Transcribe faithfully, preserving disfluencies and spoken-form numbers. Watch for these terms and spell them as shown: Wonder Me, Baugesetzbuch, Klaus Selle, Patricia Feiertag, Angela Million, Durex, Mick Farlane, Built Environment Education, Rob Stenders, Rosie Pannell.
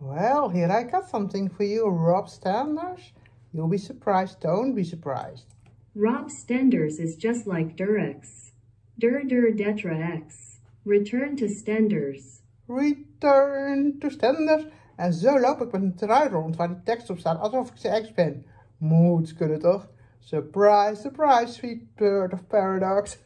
Well, here I got something for you, Rob Stenders. You'll be surprised, don't be surprised. Rob Stenders is just like Durex. Dur dur detra x. Return to Stenders. Return to Stenders. En zo loop ik met een trui rond waar de tekst op staat, alsof ik de ex ben. Moet kunnen toch? Surprise, surprise, sweet bird of paradox.